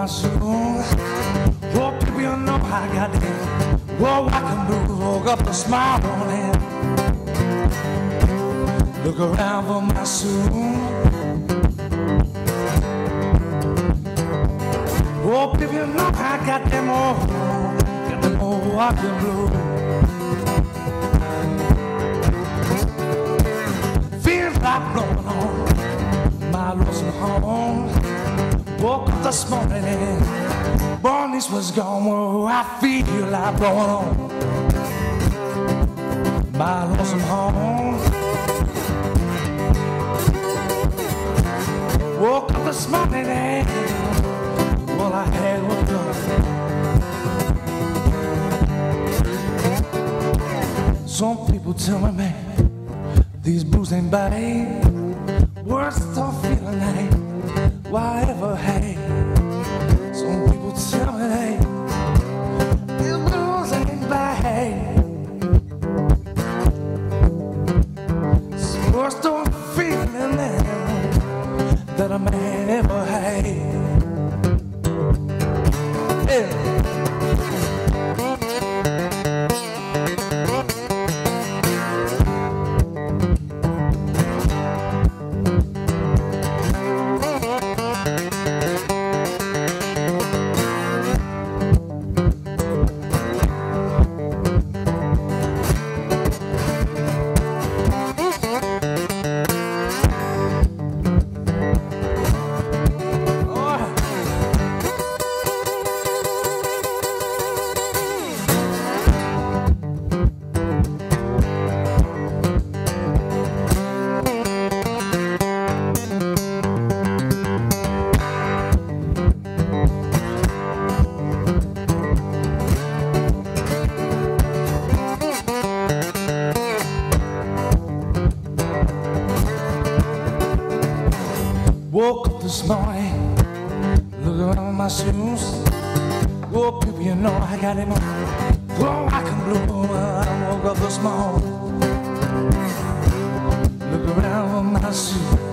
my soul. Oh, people, you know I got it. Oh, I can move, woke up a smile on it. Look around for my soul. Oh, people, you know I got them all walking blue. Feels like blowing on my lonesome home. Woke up this morning and born this was gone. Oh, I feel like blowing on my lonesome home. Woke up this morning and all I had was love. Some people tell me, man, these blues ain't bad. Words don't feel like why I ever had. Some people tell me, hey, these blues ain't bad. Words don't feel like that a man ever had. Woke up this morning, look around my shoes. Oh, people, you know I got it on. Oh, I can blow. I woke up this morning, look around my shoes.